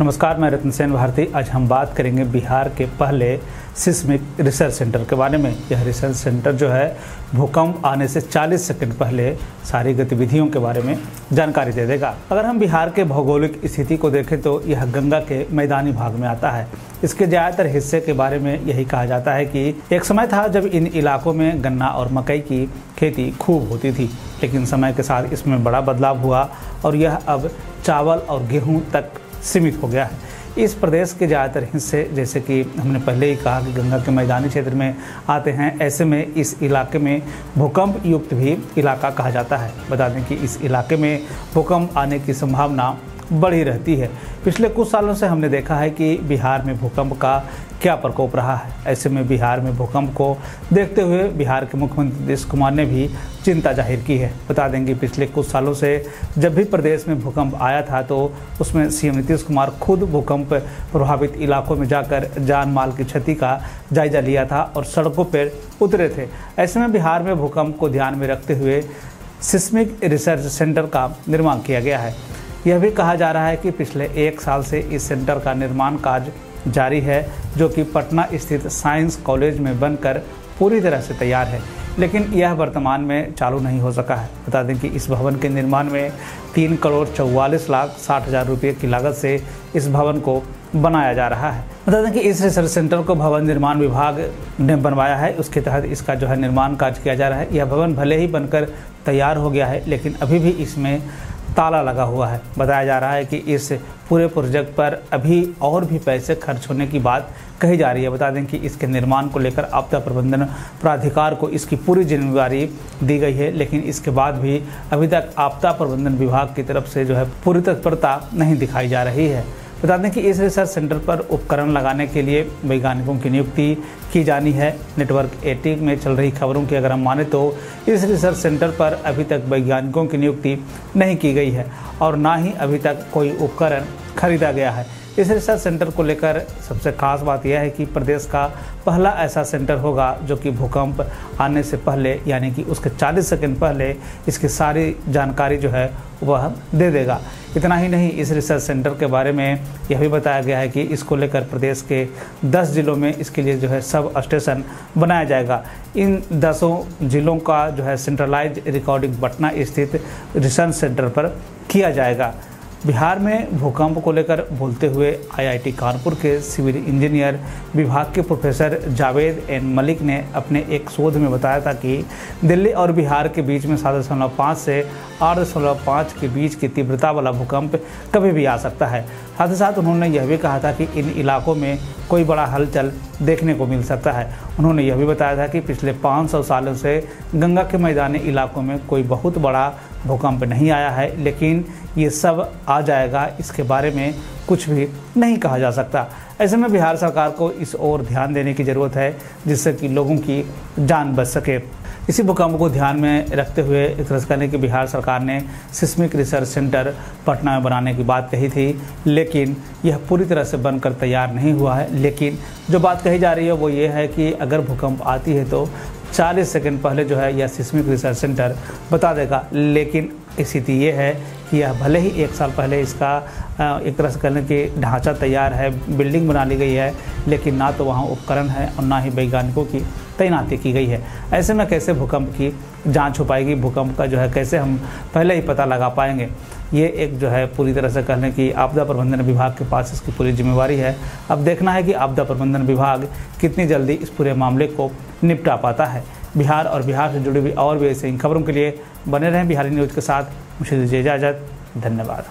नमस्कार, मैं रतन सेन भारती। आज हम बात करेंगे बिहार के पहले सिस्मिक रिसर्च सेंटर के बारे में। यह रिसर्च सेंटर जो है भूकंप आने से 40 सेकंड पहले सारी गतिविधियों के बारे में जानकारी दे देगा। अगर हम बिहार के भौगोलिक स्थिति को देखें तो यह गंगा के मैदानी भाग में आता है। इसके ज़्यादातर हिस्से के बारे में यही कहा जाता है कि एक समय था जब इन इलाकों में गन्ना और मकई की खेती खूब होती थी, लेकिन समय के साथ इसमें बड़ा बदलाव हुआ और यह अब चावल और गेहूँ तक सीमित हो गया है। इस प्रदेश के ज़्यादातर हिस्से, जैसे कि हमने पहले ही कहा कि गंगा के मैदानी क्षेत्र में आते हैं, ऐसे में इस इलाके में भूकंप युक्त भी इलाका कहा जाता है। बता दें कि इस इलाके में भूकंप आने की संभावना बढ़ी रहती है। पिछले कुछ सालों से हमने देखा है कि बिहार में भूकंप का क्या प्रकोप रहा है। ऐसे में बिहार में भूकंप को देखते हुए बिहार के मुख्यमंत्री नीतीश कुमार ने भी चिंता जाहिर की है। बता दें कि पिछले कुछ सालों से जब भी प्रदेश में भूकंप आया था तो उसमें सीएम नीतीश कुमार खुद भूकंप प्रभावित इलाकों में जाकर जान माल की क्षति का जायजा लिया था और सड़कों पर उतरे थे। ऐसे में बिहार में भूकंप को ध्यान में रखते हुए सिस्मिक रिसर्च सेंटर का निर्माण किया गया है। यह भी कहा जा रहा है कि पिछले एक साल से इस सेंटर का निर्माण कार्य जारी है, जो कि पटना स्थित साइंस कॉलेज में बनकर पूरी तरह से तैयार है, लेकिन यह वर्तमान में चालू नहीं हो सका है। बता दें कि इस भवन के निर्माण में 3,44,60,000 रुपये की लागत से इस भवन को बनाया जा रहा है। बता दें कि इस रिसर्च सेंटर को भवन निर्माण विभाग ने बनवाया है। उसके तहत इसका जो है निर्माण कार्य किया जा रहा है। यह भवन भले ही बनकर तैयार हो गया है, लेकिन अभी भी इसमें ताला लगा हुआ है। बताया जा रहा है कि इस पूरे प्रोजेक्ट पर अभी और भी पैसे खर्च होने की बात कही जा रही है। बता दें कि इसके निर्माण को लेकर आपदा प्रबंधन प्राधिकार को इसकी पूरी जिम्मेदारी दी गई है, लेकिन इसके बाद भी अभी तक आपदा प्रबंधन विभाग की तरफ से जो है पूरी तत्परता नहीं दिखाई जा रही है। बता दें कि इस रिसर्च सेंटर पर उपकरण लगाने के लिए वैज्ञानिकों की नियुक्ति की जानी है। नेटवर्क 80 में चल रही खबरों की अगर हम माने तो इस रिसर्च सेंटर पर अभी तक वैज्ञानिकों की नियुक्ति नहीं की गई है और ना ही अभी तक कोई उपकरण खरीदा गया है। इस रिसर्च सेंटर को लेकर सबसे खास बात यह है कि प्रदेश का पहला ऐसा सेंटर होगा जो कि भूकंप आने से पहले, यानी कि उसके 40 सेकंड पहले इसकी सारी जानकारी जो है वह दे देगा। इतना ही नहीं, इस रिसर्च सेंटर के बारे में यह भी बताया गया है कि इसको लेकर प्रदेश के 10 जिलों में इसके लिए जो है सब स्टेशन बनाया जाएगा। इन 10 जिलों का जो है सेंट्रलाइज रिकॉर्डिंग पटना स्थित रिसर्च सेंटर पर किया जाएगा। बिहार में भूकंप को लेकर बोलते हुए आईआईटी कानपुर के सिविल इंजीनियर विभाग के प्रोफेसर जावेद एन मलिक ने अपने एक शोध में बताया था कि दिल्ली और बिहार के बीच में 7.5 से 8.5 के बीच की तीव्रता वाला भूकंप कभी भी आ सकता है। साथ ही साथ उन्होंने यह भी कहा था कि इन इलाकों में कोई बड़ा हलचल देखने को मिल सकता है। उन्होंने यह भी बताया था कि पिछले 500 सालों से गंगा के मैदानी इलाकों में कोई बहुत बड़ा भूकंप नहीं आया है, लेकिन ये सब आ जाएगा, इसके बारे में कुछ भी नहीं कहा जा सकता। ऐसे में बिहार सरकार को इस ओर ध्यान देने की ज़रूरत है, जिससे कि लोगों की जान बच सके। इसी भूकंप को ध्यान में रखते हुए एक तरह से कहने की बिहार सरकार ने सिस्मिक रिसर्च सेंटर पटना में बनाने की बात कही थी, लेकिन यह पूरी तरह से बनकर तैयार नहीं हुआ है। लेकिन जो बात कही जा रही है वो ये है कि अगर भूकंप आती है तो 40 सेकंड पहले जो है यह सिस्मिक रिसर्च सेंटर बता देगा। लेकिन स्थिति ये है कि यह भले ही एक साल पहले इसका एक तरह से कहने की ढांचा तैयार है, बिल्डिंग बना ली गई है, लेकिन ना तो वहाँ उपकरण है और ना ही वैज्ञानिकों की तैनाती की गई है। ऐसे में कैसे भूकंप की जांच हो पाएगी? भूकंप का जो है कैसे हम पहले ही पता लगा पाएंगे? ये एक जो है पूरी तरह से कहने की आपदा प्रबंधन विभाग के पास इसकी पूरी जिम्मेदारी है। अब देखना है कि आपदा प्रबंधन विभाग कितनी जल्दी इस पूरे मामले को निपटा पाता है। बिहार और बिहार से जुड़ी हुई और भी ऐसी इन खबरों के लिए बने रहें बिहारी न्यूज़ के साथ। मुझे दीजिए इजाज़त, धन्यवाद।